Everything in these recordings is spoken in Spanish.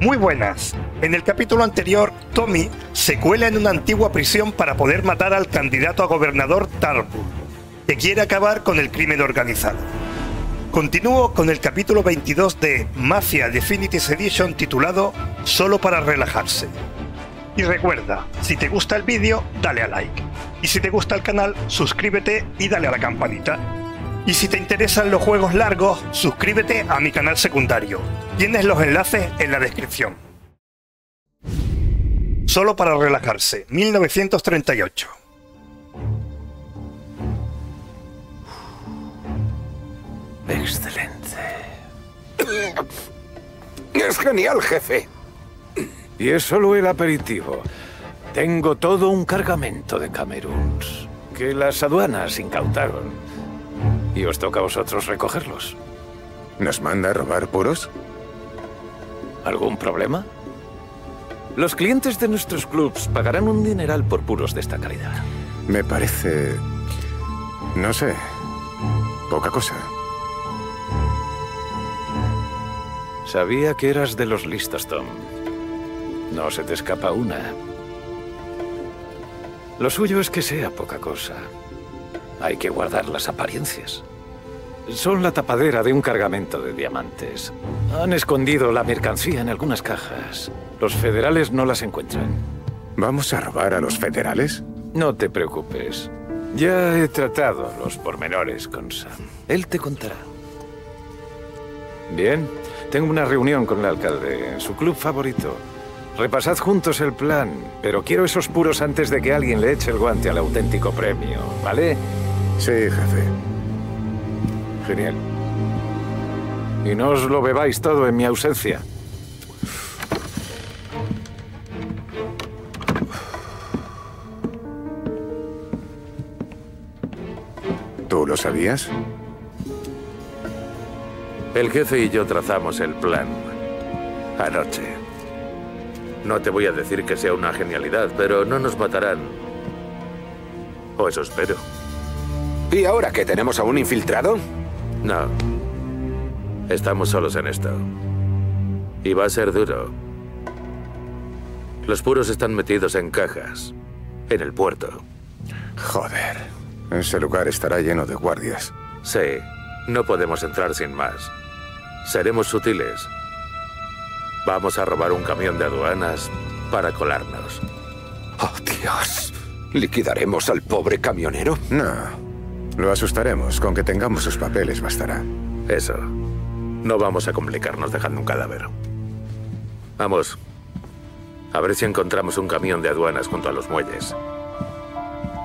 muy buenas. En el capítulo anterior, Tommy se cuela en una antigua prisión para poder matar al candidato a gobernador Tarpur, que quiere acabar con el crimen organizado. Continúo con el capítulo 22 de Mafia Definitive Edition titulado Solo para relajarse. Y recuerda, si te gusta el vídeo, dale a like. Y si te gusta el canal, suscríbete y dale a la campanita. Y si te interesan los juegos largos, suscríbete a mi canal secundario. Tienes los enlaces en la descripción. Solo para relajarse, 1938. Excelente. Es genial, jefe. Y es solo el aperitivo. Tengo todo un cargamento de Camerún que las aduanas incautaron. Y os toca a vosotros recogerlos. ¿Nos manda a robar puros? ¿Algún problema? Los clientes de nuestros clubs pagarán un dineral por puros de esta calidad. Me parece... no sé... poca cosa. Sabía que eras de los listos, Tom. No se te escapa una. Lo suyo es que sea poca cosa. Hay que guardar las apariencias. Son la tapadera de un cargamento de diamantes. Han escondido la mercancía en algunas cajas. Los federales no las encuentran. ¿Vamos a robar a los federales? No te preocupes. Ya he tratado los pormenores con Sam. Él te contará. Bien. Tengo una reunión con el alcalde en su club favorito. Repasad juntos el plan, pero quiero esos puros antes de que alguien le eche el guante al auténtico premio, ¿vale? Sí, jefe. Genial. Y no os lo bebáis todo en mi ausencia. ¿Tú lo sabías? El jefe y yo trazamos el plan anoche. No te voy a decir que sea una genialidad, pero no nos matarán. O eso espero. ¿Y ahora que tenemos a un infiltrado? No. Estamos solos en esto. Y va a ser duro. Los puros están metidos en cajas. En el puerto. Joder. Ese lugar estará lleno de guardias. Sí. No podemos entrar sin más. Seremos sutiles. Vamos a robar un camión de aduanas para colarnos. ¡Oh, Dios! ¿Liquidaremos al pobre camionero? No. Lo asustaremos. Con que tengamos sus papeles bastará. Eso. No vamos a complicarnos dejando un cadáver. Vamos. A ver si encontramos un camión de aduanas junto a los muelles.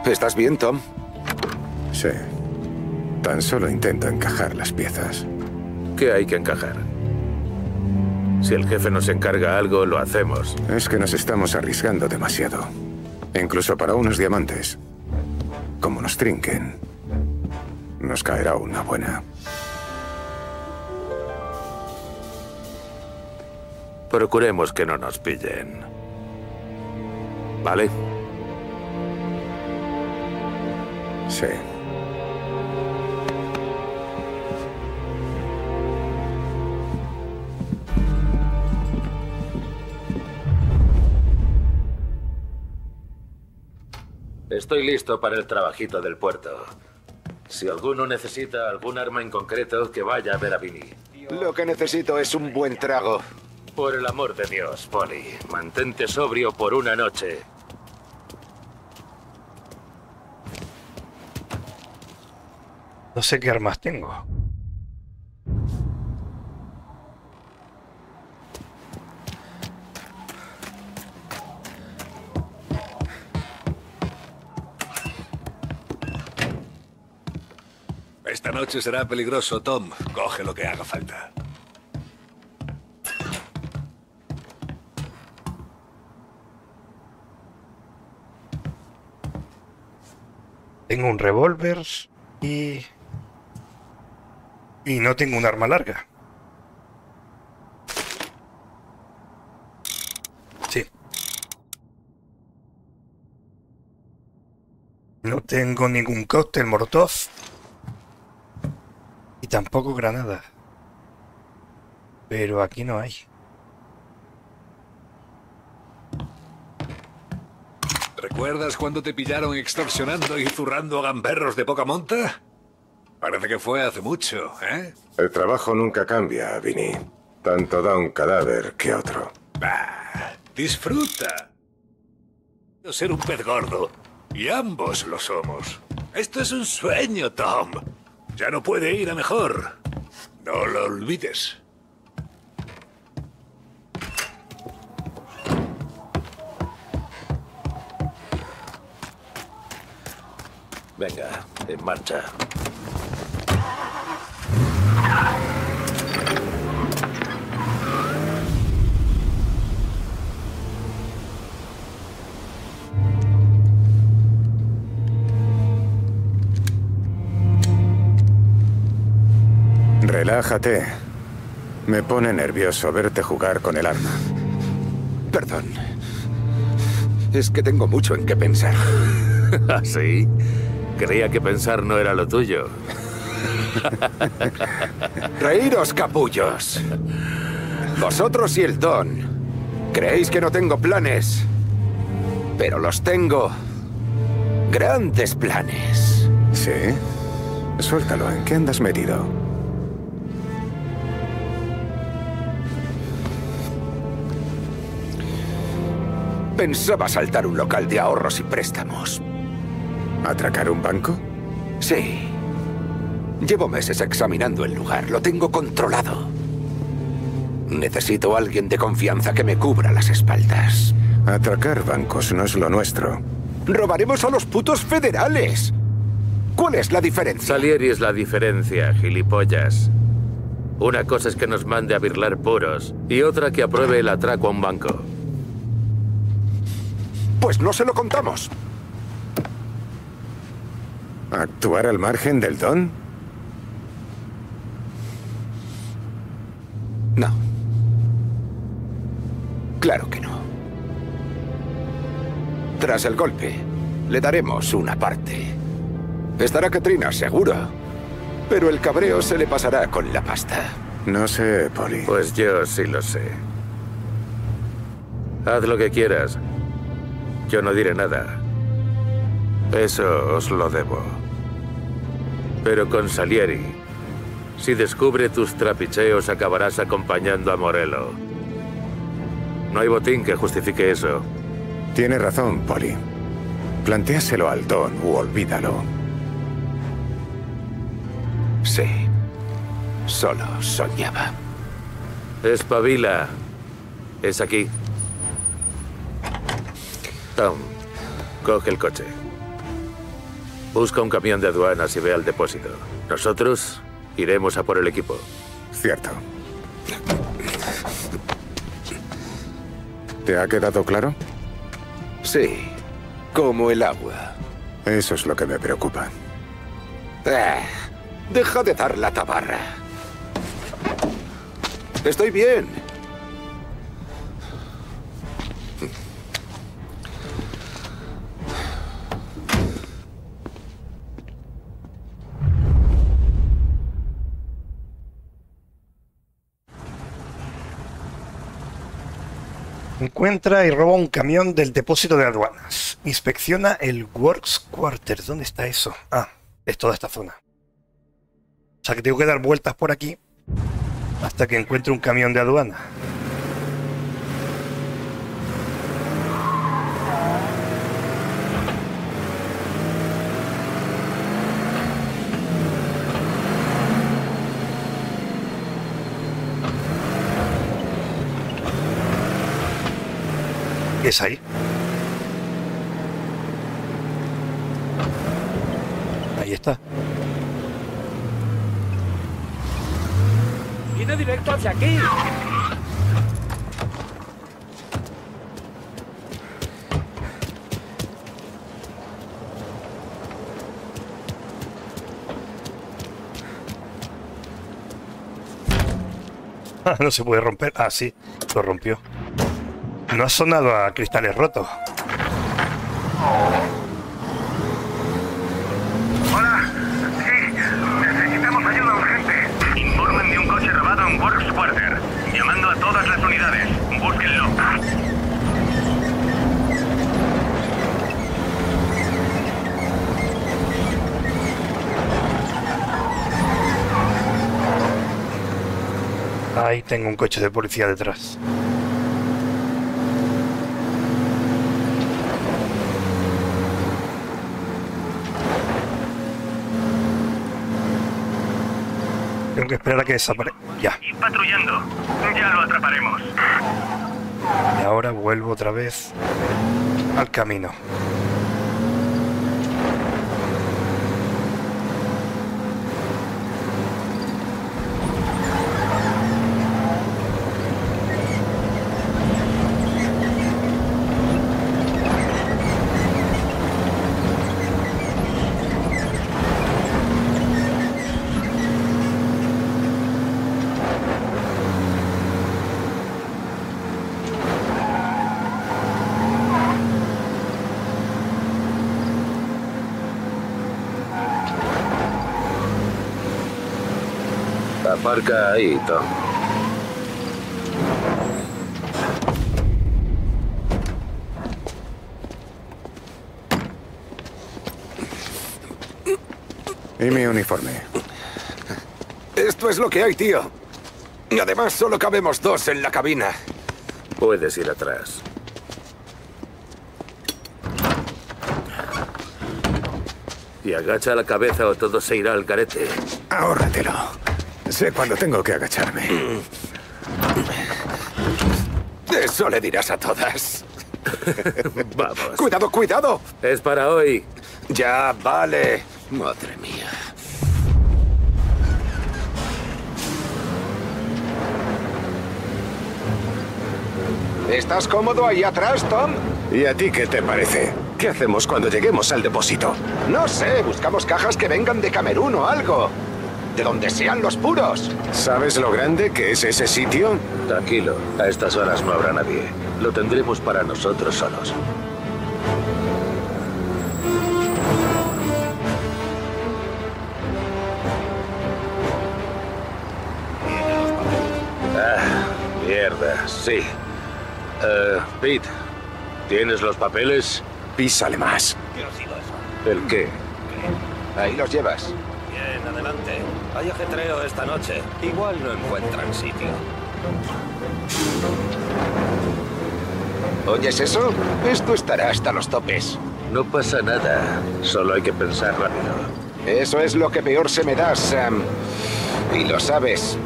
¿Estás bien, Tom? Sí. Tan solo intento encajar las piezas. ¿Qué hay que encajar? Si el jefe nos encarga algo, lo hacemos. Es que nos estamos arriesgando demasiado. Incluso para unos diamantes. Como nos trinquen, nos caerá una buena. Procuremos que no nos pillen. ¿Vale? Sí. Estoy listo para el trabajito del puerto. Si alguno necesita algún arma en concreto, que vaya a ver a Vinny. Lo que necesito es un buen trago. Por el amor de Dios, Polly. Mantente sobrio por una noche. No sé qué armas tengo. Esta noche será peligroso, Tom. Coge lo que haga falta. Tengo un revólver y no tengo un arma larga. Sí. No tengo ningún cóctel Molotov. Y tampoco granadas. Pero aquí no hay. ¿Recuerdas cuando te pillaron extorsionando y zurrando a gamberros de poca monta? Parece que fue hace mucho, ¿eh? El trabajo nunca cambia, Vinny. Tanto da un cadáver que otro. Bah, disfruta. Quiero ser un pez gordo. Y ambos lo somos. Esto es un sueño, Tom. Ya no puede ir a mejor. No lo olvides. Venga, en marcha. Relájate. Me pone nervioso verte jugar con el arma. Perdón. Es que tengo mucho en qué pensar. ¿Ah, sí? Creía que pensar no era lo tuyo. Reíros, capullos. Vosotros y el Don. Creéis que no tengo planes, pero los tengo. Grandes planes. ¿Sí? Suéltalo, ¿en qué andas metido? Pensaba asaltar un local de ahorros y préstamos. ¿Atracar un banco? Sí. Llevo meses examinando el lugar. Lo tengo controlado. Necesito a alguien de confianza que me cubra las espaldas. Atracar bancos no es lo nuestro. ¡Robaremos a los putos federales! ¿Cuál es la diferencia? Salieri es la diferencia, gilipollas. Una cosa es que nos mande a birlar puros y otra que apruebe el atraco a un banco. Pues no se lo contamos. ¿Actuar al margen del Don? No. Claro que no. Tras el golpe, le daremos una parte. Estará Katrina, seguro. Pero el cabreo se le pasará con la pasta. No sé, Polly. Pues yo sí lo sé. Haz lo que quieras. Yo no diré nada. Eso os lo debo. Pero con Salieri, si descubre tus trapicheos, acabarás acompañando a Morello. No hay botín que justifique eso. Tiene razón, Polly. Plantéaselo al Don u olvídalo. Sí. Solo soñaba. Espabila. Es aquí. Tom, coge el coche. Busca un camión de aduanas y ve al depósito. Nosotros iremos a por el equipo. Cierto. ¿Te ha quedado claro? Sí, como el agua. Eso es lo que me preocupa. Deja de dar la tabarra. Estoy bien. Encuentra y roba un camión del depósito de aduanas. Inspecciona el Works Quarter. ¿Dónde está eso? Ah, es toda esta zona. O sea que tengo que dar vueltas por aquí hasta que encuentre un camión de aduanas. Es ahí. Ahí está. Viene directo hacia aquí. Ah, no se puede romper. Ah, sí, lo rompió. No ha sonado a cristales rotos. Hola, sí, necesitamos ayuda urgente. Informen de un coche robado en Works Quarter. Llamando a todas las unidades. Búsquenlo. Ahí tengo un coche de policía detrás. Tengo que esperar a que desaparezca. Ya. Patrullando. Ya lo atraparemos. Y ahora vuelvo otra vez al camino. Aparca ahí, Tom. Y mi uniforme. Esto es lo que hay, tío. Y además solo cabemos dos en la cabina. Puedes ir atrás. Y agacha la cabeza o todo se irá al carete. Ahórratelo. Sé cuándo tengo que agacharme. Eso le dirás a todas. Vamos. ¡Cuidado, cuidado! Es para hoy. Ya, vale. Madre mía. ¿Estás cómodo ahí atrás, Tom? ¿Y a ti qué te parece? ¿Qué hacemos cuando lleguemos al depósito? No sé, buscamos cajas que vengan de Camerún o algo. De donde sean los puros. ¿Sabes lo grande que es ese sitio? Tranquilo, a estas horas no habrá nadie. Lo tendremos para nosotros solos. Ah, mierda, sí. Pete, ¿tienes los papeles? Písale más. ¿Qué ha sido eso? ¿El qué? Ahí los llevas. Bien, adelante. Hay ajetreo esta noche. Igual no encuentran sitio. ¿Oyes eso? Esto estará hasta los topes. No pasa nada. Solo hay que pensar rápido. Eso es lo que peor se me da, Sam. Y lo sabes.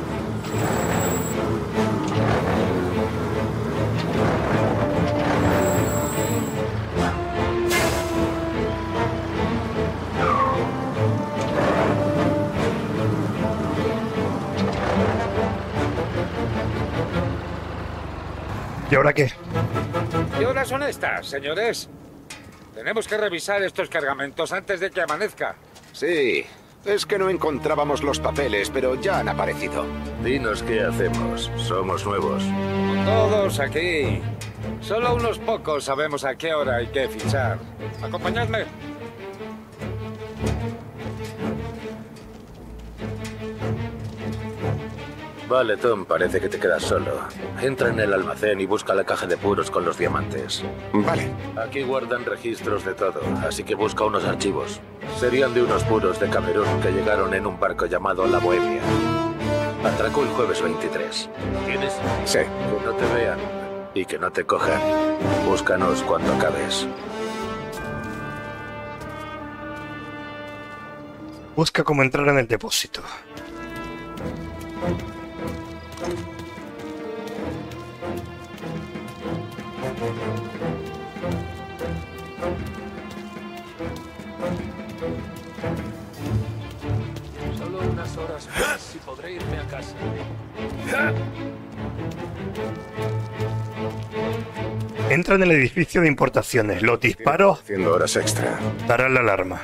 ¿Y ahora qué? ¿Qué horas son estas, señores? Tenemos que revisar estos cargamentos antes de que amanezca. Sí, es que no encontrábamos los papeles, pero ya han aparecido. Dinos qué hacemos, somos nuevos. Todos aquí. Solo unos pocos sabemos a qué hora hay que fichar. Acompañadme. Vale, Tom, parece que te quedas solo. Entra en el almacén y busca la caja de puros con los diamantes. Vale. Aquí guardan registros de todo, así que busca unos archivos. Serían de unos puros de Camerún que llegaron en un barco llamado La Bohemia. Atraco el jueves 23. ¿Tienes? Sí. Que no te vean y que no te cojan. Búscanos cuando acabes. Busca cómo entrar en el depósito. Solo unas horas más si podré irme a casa. Entra en el edificio de importaciones. Los disparos haciendo horas extra darán la alarma.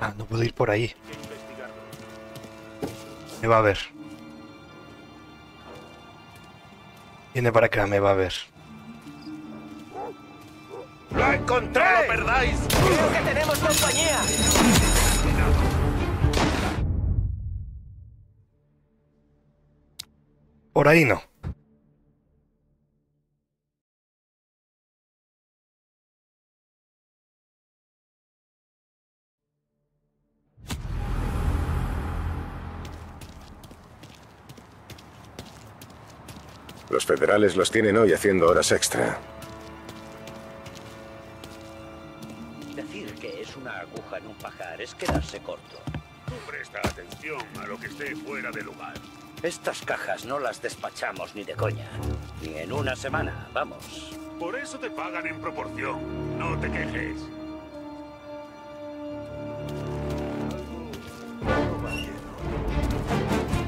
Ah, no puedo ir por ahí. Me va a ver. Viene para acá, me va a ver. ¡Lo encontré! ¡No lo perdáis! ¡Creo que tenemos compañía! Por ahí no. Los federales los tienen hoy haciendo horas extra. Decir que es una aguja en un pajar es quedarse corto. Presta atención a lo que esté fuera de lugar. Estas cajas no las despachamos ni de coña. Ni en una semana, vamos. Por eso te pagan en proporción. No te quejes.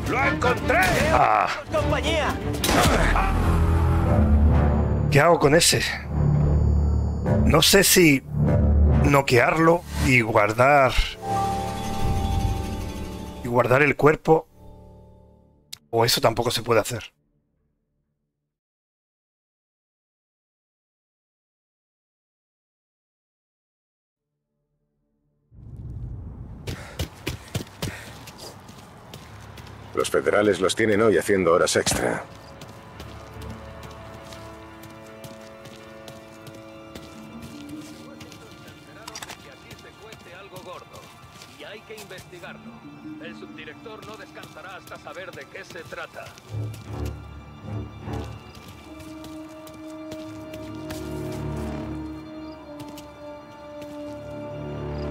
¡Lo encontré! Ah. ¿Qué hago con ese? No sé si noquearlo y guardar el cuerpo, o eso tampoco se puede hacer. Los federales los tienen hoy haciendo horas extra. Que aquí se cueste algo gordo y hay que investigarlo. El subdirector no descansará hasta saber de qué se trata.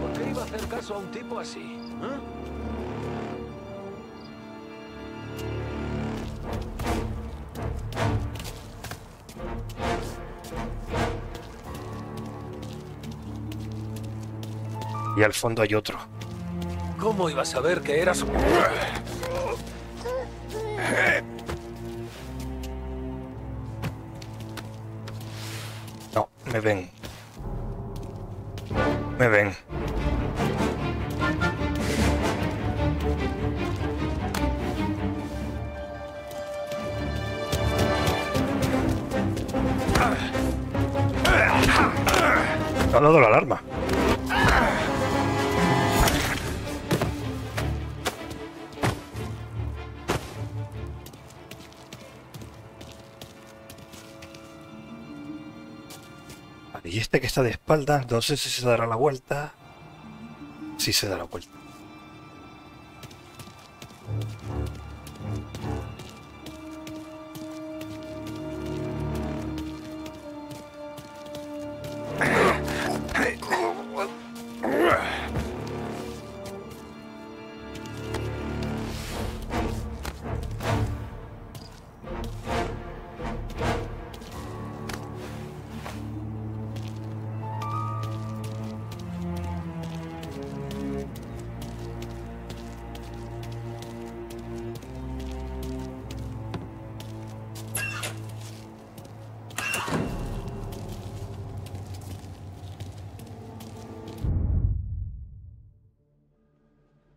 ¿Por qué iba a hacer caso a un tipo así? ¿Eh? Y al fondo hay otro. ¿Cómo iba a saber que eras? No, me ven. Me ven. Me ha dado la alarma. Y este que está de espaldas, no sé si se dará la vuelta. Sí se da la vuelta.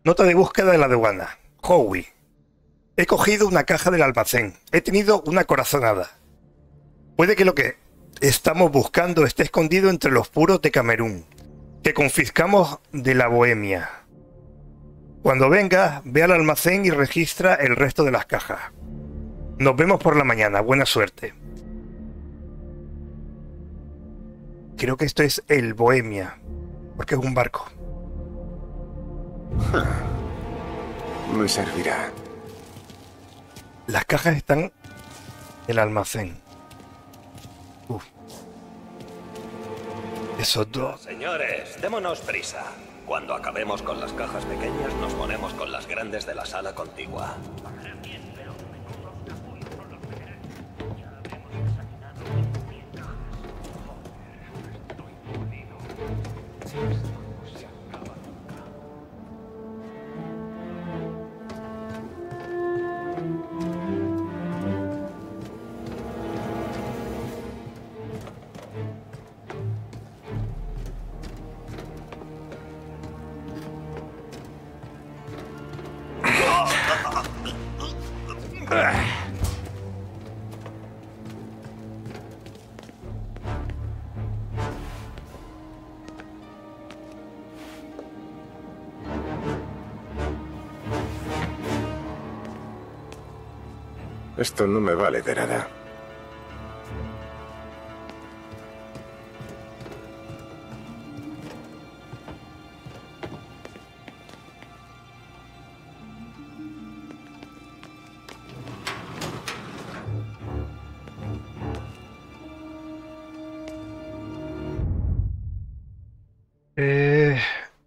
Nota de búsqueda de la aduana. Howie. He cogido una caja del almacén. He tenido una corazonada. Puede que lo que estamos buscando esté escondido entre los puros de Camerún, que confiscamos de la Bohemia. Cuando vengas, ve al almacén y registra el resto de las cajas. Nos vemos por la mañana. Buena suerte. Creo que esto es el Bohemia, porque es un barco. Me servirá. Las cajas están en el almacén. Esos dos. Señores, démonos prisa. Cuando acabemos con las cajas pequeñas, nos ponemos con las grandes de la sala contigua. Esto no me vale de nada.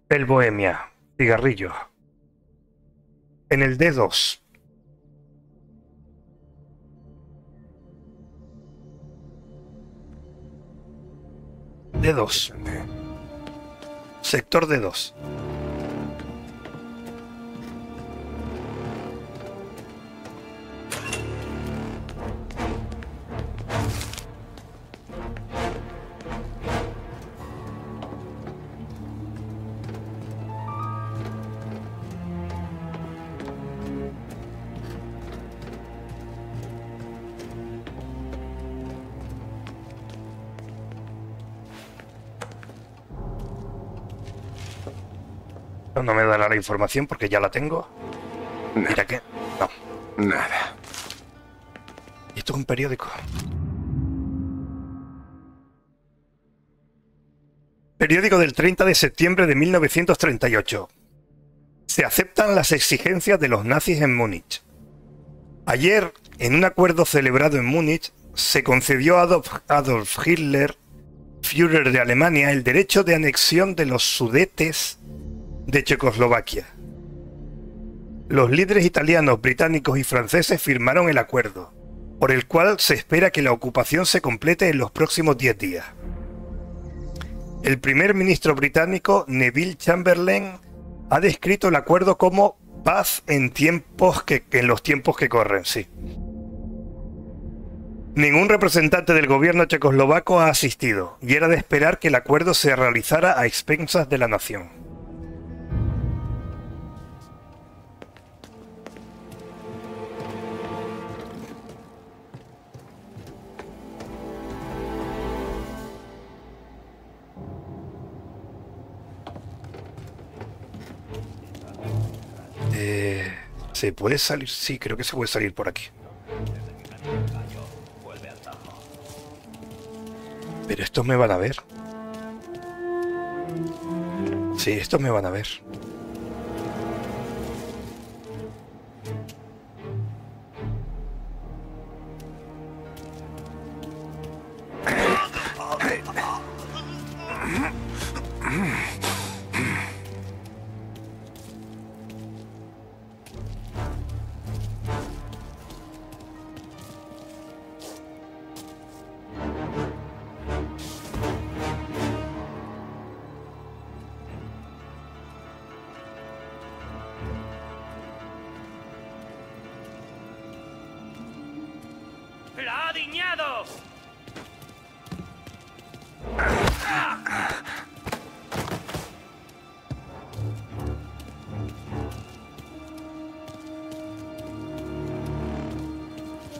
El Bohemia, cigarrillo. En el D2. D2. Sector D2. No me dará la información porque ya la tengo. Nada. Mira que... No. Nada. Y esto es un periódico. Periódico del 30 de septiembre de 1938. Se aceptan las exigencias de los nazis en Múnich. Ayer, en un acuerdo celebrado en Múnich, se concedió a Adolf Hitler, Führer de Alemania, el derecho de anexión de los Sudetes de Checoslovaquia. Los líderes italianos, británicos y franceses firmaron el acuerdo, por el cual se espera que la ocupación se complete en los próximos 10 días. El primer ministro británico, Neville Chamberlain, ha descrito el acuerdo como paz en los tiempos que corren. Sí. Ningún representante del gobierno checoslovaco ha asistido, y era de esperar que el acuerdo se realizara a expensas de la nación. ¿Se puede salir? Sí, creo que se puede salir por aquí. Pero estos me van a ver. Sí, estos me van a ver.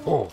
Oh.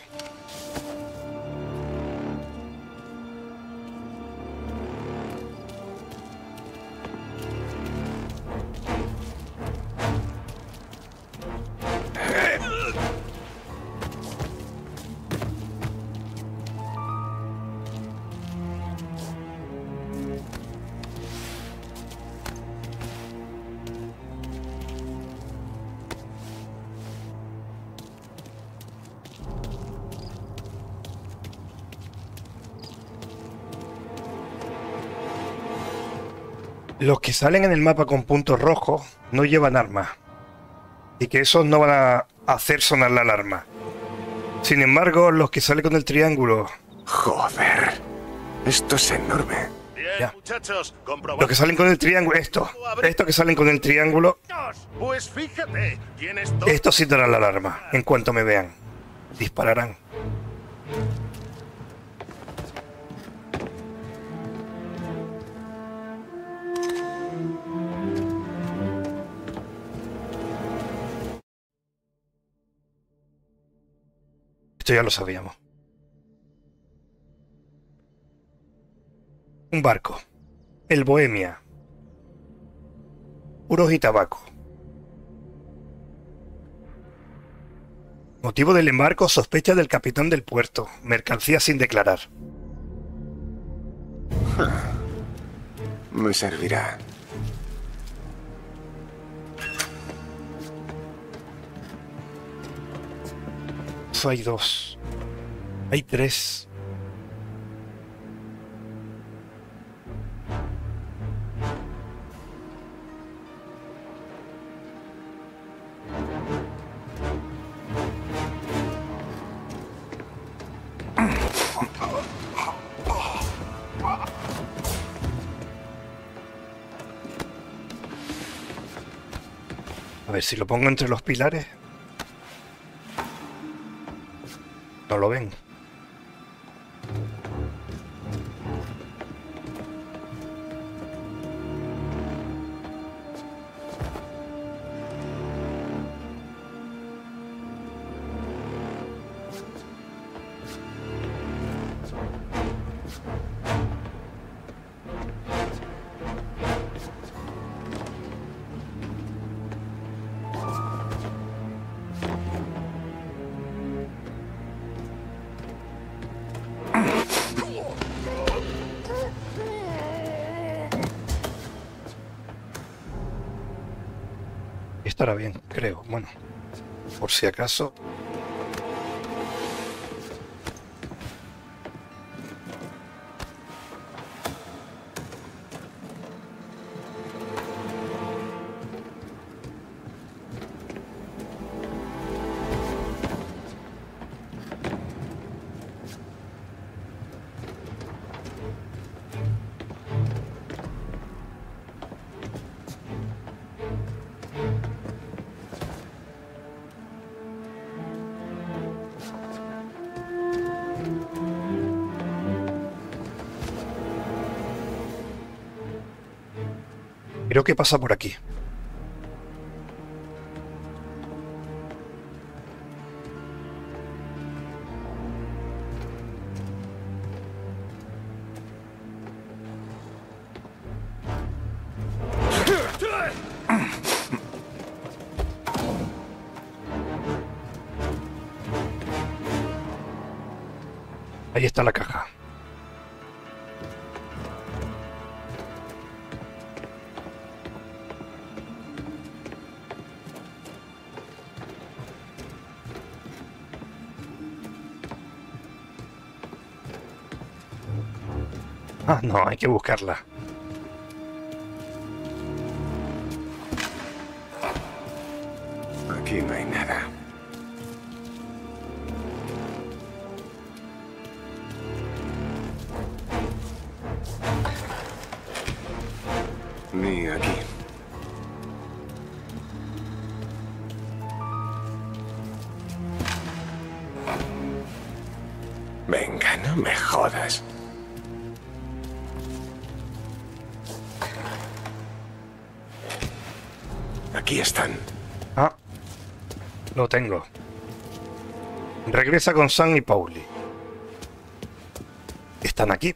Los que salen en el mapa con puntos rojos no llevan armas, y que esos no van a hacer sonar la alarma. Sin embargo, los que salen con el triángulo... Joder, esto es enorme. Bien, muchachos, comprobad. Los que salen con el triángulo, estos que salen con el triángulo... Pues fíjate, estos sí darán la alarma. En cuanto me vean, dispararán. Esto ya lo sabíamos. Un barco. El Bohemia. Puros y tabaco. Motivo del embarco: sospecha del capitán del puerto. Mercancía sin declarar. Me servirá. Hay dos. Hay tres. A ver si lo pongo entre los pilares. No lo ven. Estará bien, creo. Bueno, por si acaso. Creo que pasa por aquí. Ahí está la caja. Ah, no, hay que buscarla. Aquí no hay nada. Ni aquí. Venga, no me jodas. Aquí están. Ah, lo tengo. Regresa con Sam y Pauli. Están aquí.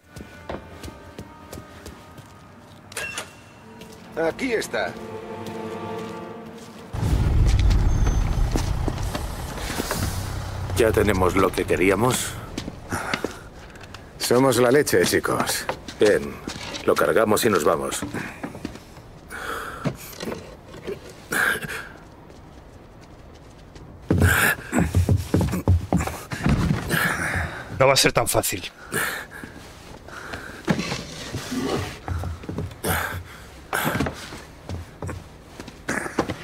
Aquí está. Ya tenemos lo que queríamos. Somos la leche, chicos. Bien, lo cargamos y nos vamos. No va a ser tan fácil.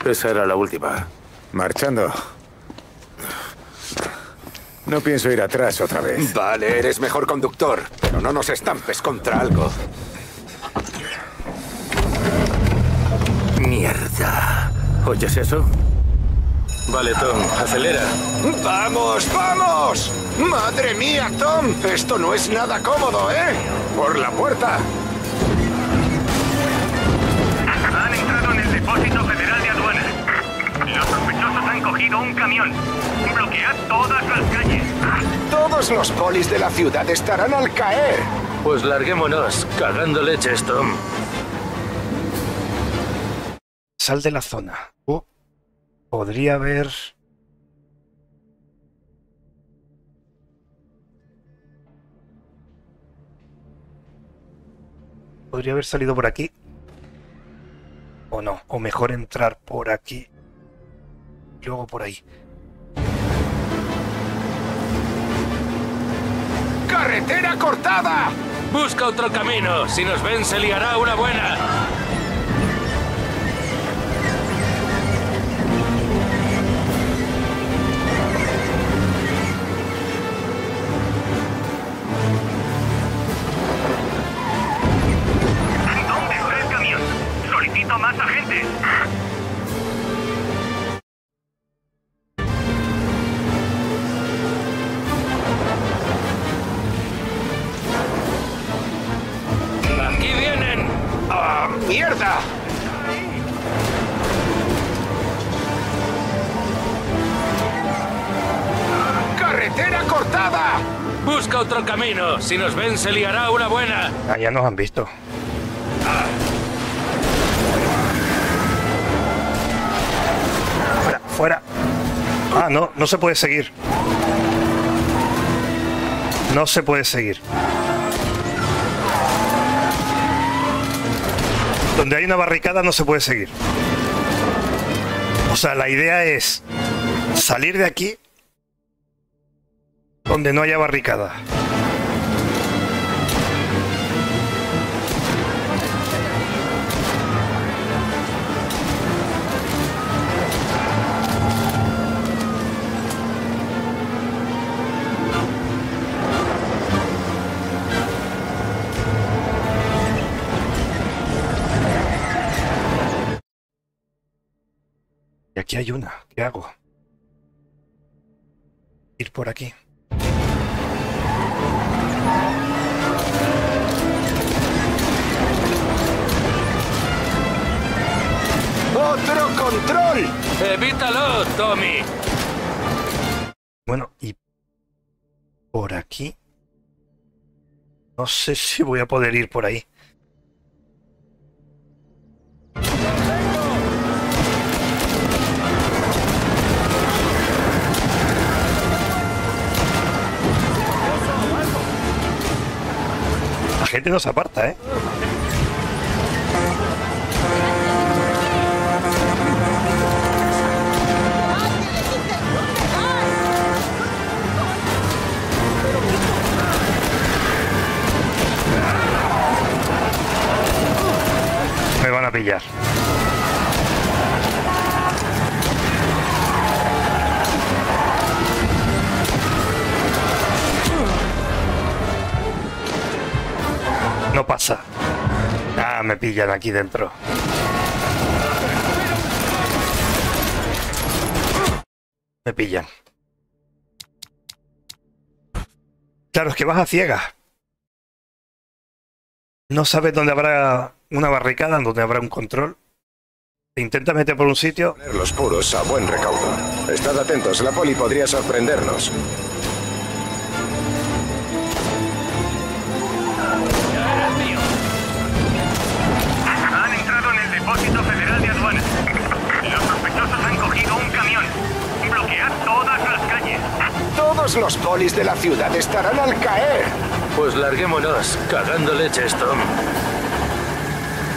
Esa era la última. Marchando. No pienso ir atrás otra vez. Vale, eres mejor conductor, pero no nos estampes contra algo. Mierda. ¿Oyes eso? Vale, Tom, acelera. ¡Vamos, vamos! ¡Madre mía, Tom! Esto no es nada cómodo, ¿eh? ¡Por la puerta! Han entrado en el Depósito Federal de Aduanas. Los sospechosos han cogido llegado un camión. Bloquead todas las calles. Todos los polis de la ciudad estarán al caer. Pues larguémonos, cagando leches, Tom. Sal de la zona. Podría haber... Podría haber salido por aquí. O no, o mejor entrar por aquí. Y luego por ahí. ¡Carretera cortada! Busca otro camino. Si nos ven, se liará una buena. ¿Dónde está el camión? Solicito más agentes. ¡Mierda! ¡Carretera cortada! Busca otro camino. Si nos ven, se liará una buena. Ah, ya nos han visto. Fuera, fuera. Ah, no, no se puede seguir. No se puede seguir. Donde hay una barricada no se puede seguir. O sea, la idea es salir de aquí donde no haya barricada. Aquí hay una. ¿Qué hago? Ir por aquí. ¡Otro control! ¡Evítalo, Tommy! Bueno, y por aquí... No sé si voy a poder ir por ahí. La gente nos aparta, ¿eh? Me van a pillar. No pasa. Ah, me pillan aquí dentro. Me pillan. Claro, es que vas a ciegas. No sabes dónde habrá una barricada, dónde habrá un control. Te intentas meter por un sitio. Los puros a buen recaudo. Estad atentos, la poli podría sorprendernos. Depósito Federal de Aduanas. Los sospechosos han cogido un camión. Bloquead todas las calles. Todos los polis de la ciudad estarán al caer. Pues larguémonos, cagando leches, Tom.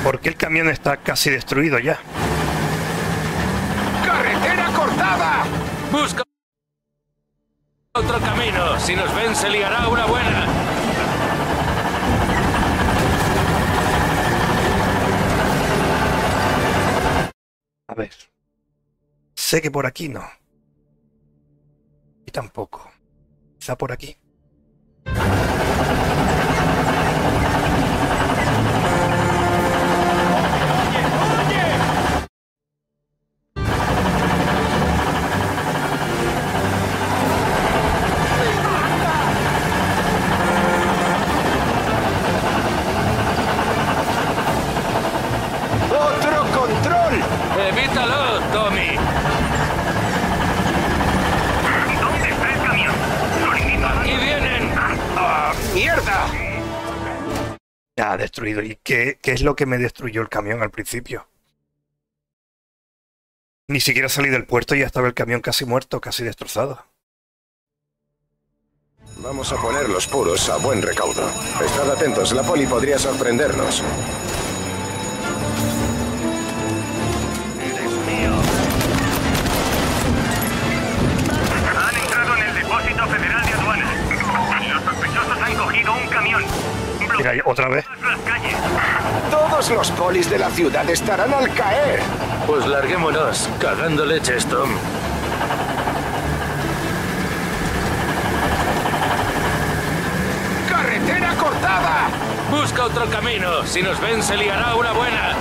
Porque el camión está casi destruido ya. ¡Carretera cortada! Busca otro camino. Si nos ven, se liará una buena. A ver, sé que por aquí no. Y tampoco. Quizá por aquí. ¡Evítalo, Tommy! nada destruido. ¿Y qué es lo que me destruyó el camión al principio? Ni siquiera salí del puerto y ya estaba el camión casi muerto, casi destrozado. Vamos a poner los puros a buen recaudo. Estad atentos, la poli podría sorprendernos. ¡Eres mío! Han entrado en el Depósito Federal de Aduanas. Los sospechosos han cogido un camión. Mira, otra vez. Todos los polis de la ciudad estarán al caer. Pues larguémonos, cagando leches, Tom. ¡Carretera cortada! Busca otro camino. Si nos ven, se liará una buena.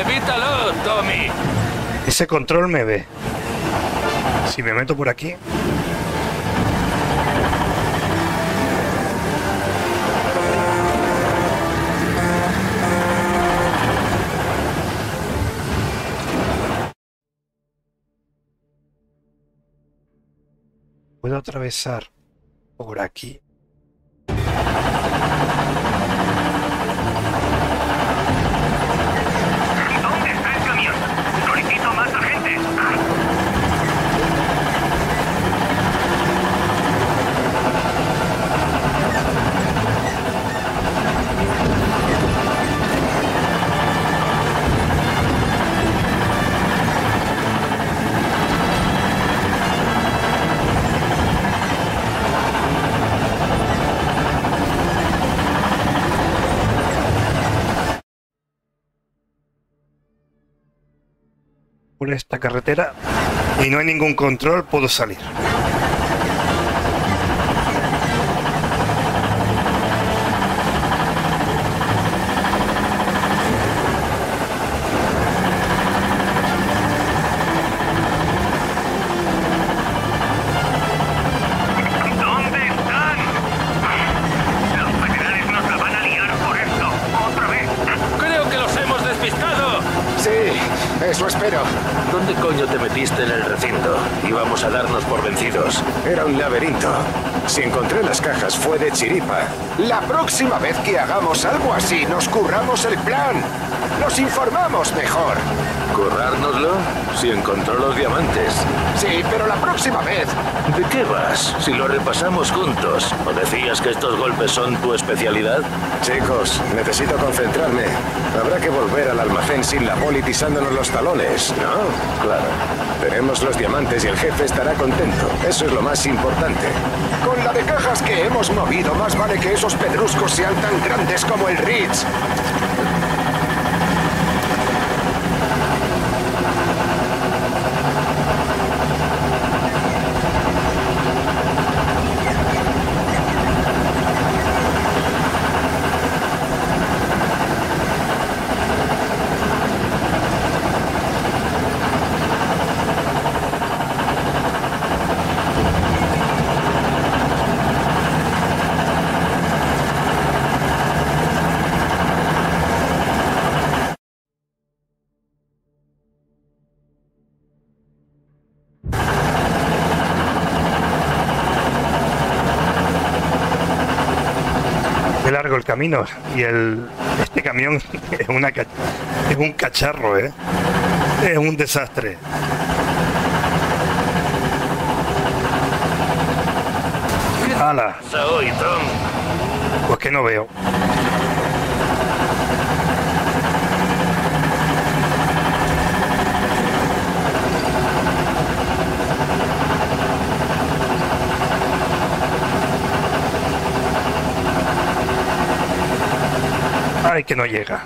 ¡Evítalo, Tommy! Ese control me ve. Si me meto por aquí... Puedo atravesar por aquí. Por esta carretera y no hay ningún control, puedo salir. En el recinto íbamos a darnos por vencidos. Era un laberinto. Si encontré las cajas fue de chiripa. La próxima vez que hagamos algo así, nos curramos el plan. Nos informamos mejor. ¿Currárnoslo? Si encontró los diamantes. Sí, pero la próxima vez. ¿De qué vas? Si lo repasamos juntos. ¿O decías que estos golpes son tu especialidad? Chicos, necesito concentrarme. Habrá que volver al almacén sin la poli pisándonos los talones, ¿no? Claro. Tenemos los diamantes y el jefe estará contento. Eso es lo más importante. Con la de cajas que hemos movido, más vale que esos pedruscos sean tan grandes como el Ritz. El camino y este camión es un cacharro, ¿eh? Es un desastre. ¡Hala! Pues que no veo. Ay, que no llega.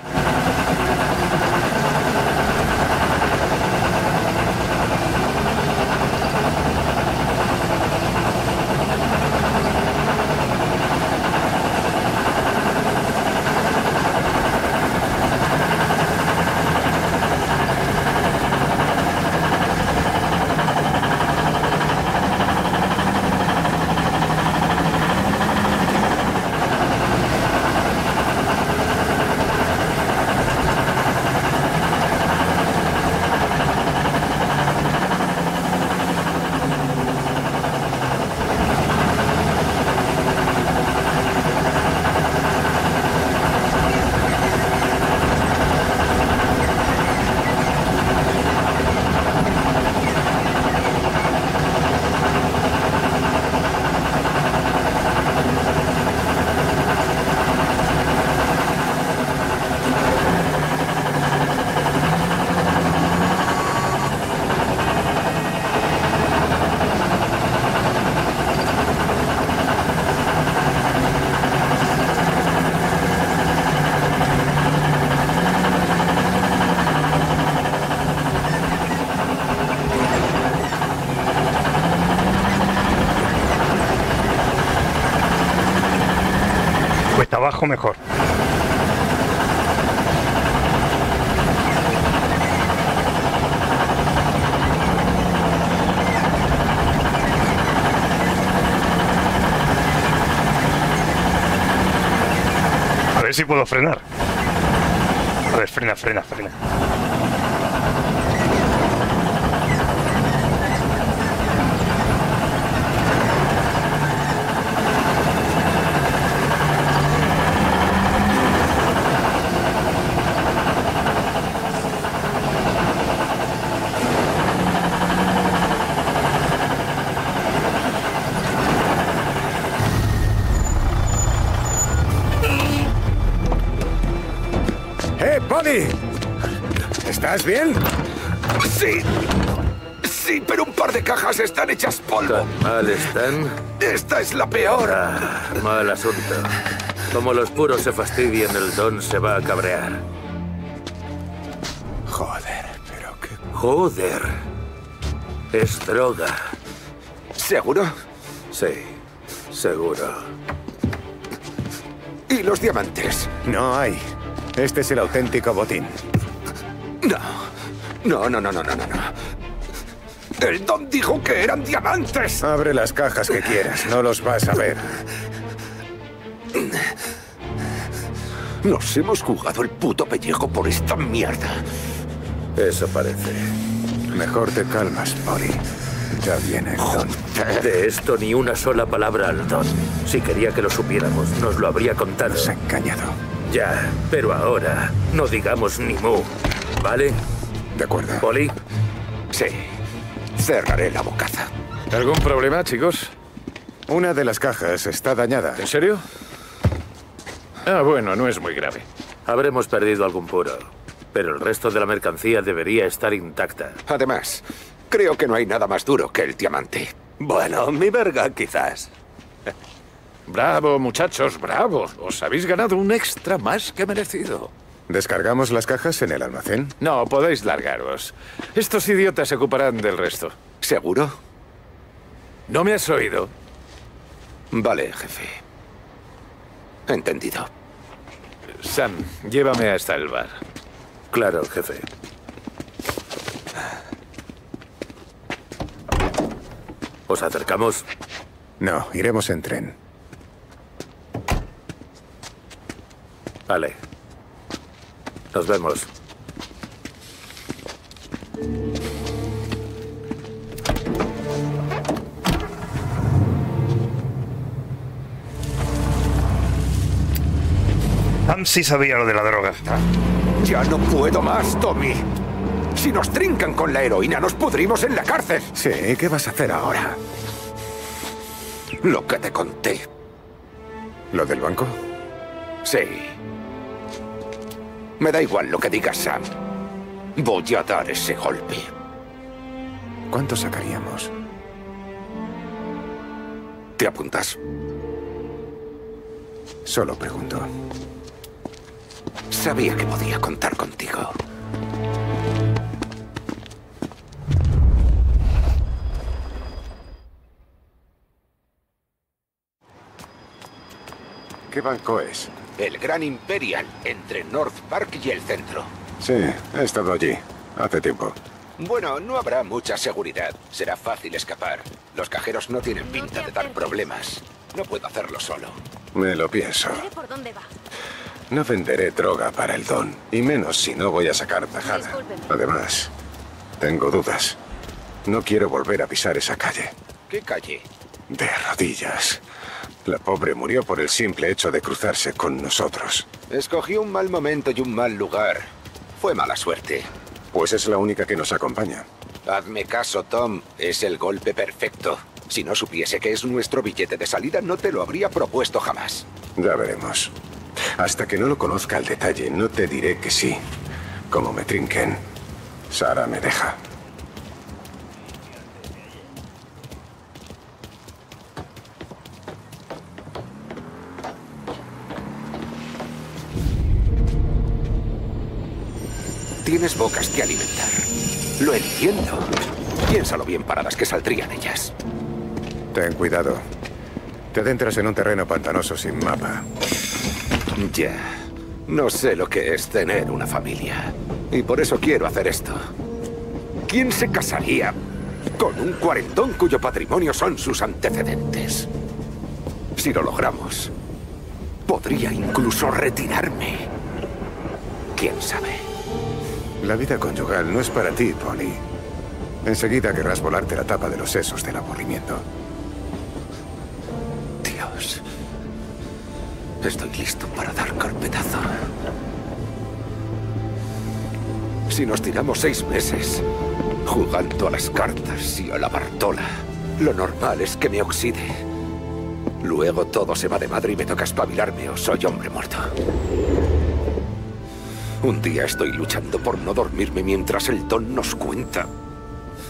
manejo mejor. A ver si puedo frenar. A ver, frena, frena, frena. ¿Estás bien? Sí. Sí, pero un par de cajas están hechas polvo. ¿Tan mal están? Esta es la peor. Ah, mal asunto. Como los puros se fastidian, el don se va a cabrear. Joder, pero qué... Joder. Es droga. ¿Seguro? Sí, seguro. ¿Y los diamantes? No hay. Este es el auténtico botín. No. El don dijo que eran diamantes. Abre las cajas que quieras, no los vas a ver. Nos hemos jugado el puto pellejo por esta mierda. Eso parece. Mejor te calmas, Poli. Ya viene el don. De esto ni una sola palabra al don. Si quería que lo supiéramos, nos lo habría contado. Nos ha engañado. Ya, pero ahora no digamos ni mu. ¿Vale? De acuerdo. ¿Poli? Sí. Cerraré la bocaza. ¿Algún problema, chicos? Una de las cajas está dañada. ¿En serio? Ah, bueno, no es muy grave. Habremos perdido algún puro, pero el resto de la mercancía debería estar intacta. Además, creo que no hay nada más duro que el diamante. Bueno, mi verga, quizás. Bravo, muchachos, bravo. Os habéis ganado un extra más que merecido. ¿Descargamos las cajas en el almacén? No, podéis largaros. Estos idiotas se ocuparán del resto. ¿Seguro? ¿No me has oído? Vale, jefe. Entendido. Sam, llévame hasta el bar. Claro, jefe. ¿Os acercamos? No, iremos en tren. Vale. Nos vemos. Sam sí sabía lo de la droga. Ya no puedo más, Tommy. Si nos trincan con la heroína, nos pudrimos en la cárcel. Sí, ¿qué vas a hacer ahora? Lo que te conté. ¿Lo del banco? Sí. Me da igual lo que diga Sam. Voy a dar ese golpe. ¿Cuánto sacaríamos? ¿Te apuntas? Solo pregunto. Sabía que podía contar contigo. ¿Qué banco es? El Gran Imperial, entre North Park y el centro. Sí, he estado allí, hace tiempo. Bueno, no habrá mucha seguridad. Será fácil escapar. Los cajeros no tienen pinta de dar problemas. No puedo hacerlo solo. Me lo pienso. ¿Por dónde va? No venderé droga para el don. Y menos si no voy a sacar tajada. Además, tengo dudas. No quiero volver a pisar esa calle. ¿Qué calle? De rodillas. La pobre murió por el simple hecho de cruzarse con nosotros. Escogió un mal momento y un mal lugar. Fue mala suerte. Pues es la única que nos acompaña. Hazme caso, Tom. Es el golpe perfecto. Si no supiese que es nuestro billete de salida, no te lo habría propuesto jamás. Ya veremos. Hasta que no lo conozca al detalle, no te diré que sí. Como me trinquen, Sara me deja. Tienes bocas que alimentar. Lo entiendo. Piénsalo bien para las que saldrían ellas. Ten cuidado. Te adentras en un terreno pantanoso sin mapa. Ya. No sé lo que es tener una familia. Y por eso quiero hacer esto. ¿Quién se casaría con un cuarentón cuyo patrimonio son sus antecedentes? Si lo logramos, podría incluso retirarme. ¿Quién sabe? La vida conyugal no es para ti, Tony. Enseguida querrás volarte la tapa de los sesos del aburrimiento. Dios. Estoy listo para dar carpetazo. Si nos tiramos 6 meses jugando a las cartas y a la bartola, lo normal es que me oxide. Luego todo se va de madre y me toca espabilarme o soy hombre muerto. Un día estoy luchando por no dormirme mientras el don nos cuenta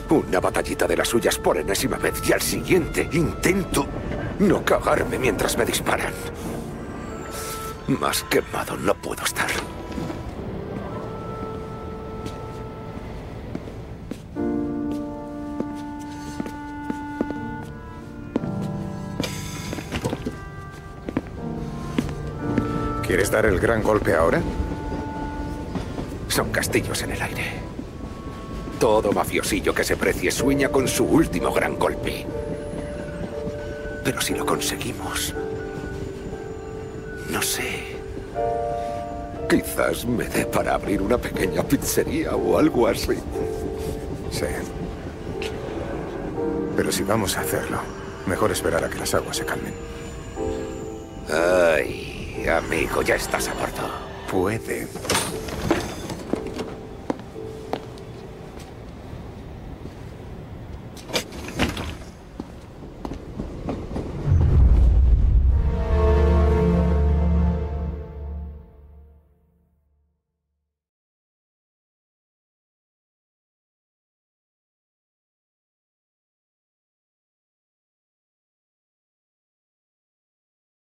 una batallita de las suyas por enésima vez, y al siguiente intento no cagarme mientras me disparan. Más quemado no puedo estar. ¿Quieres dar el gran golpe ahora? Son castillos en el aire. Todo mafiosillo que se precie sueña con su último gran golpe. Pero si lo conseguimos, no sé. Quizás me dé para abrir una pequeña pizzería o algo así. Sí. Pero si vamos a hacerlo, mejor esperar a que las aguas se calmen. Ay, amigo, ya estás a bordo. Puede.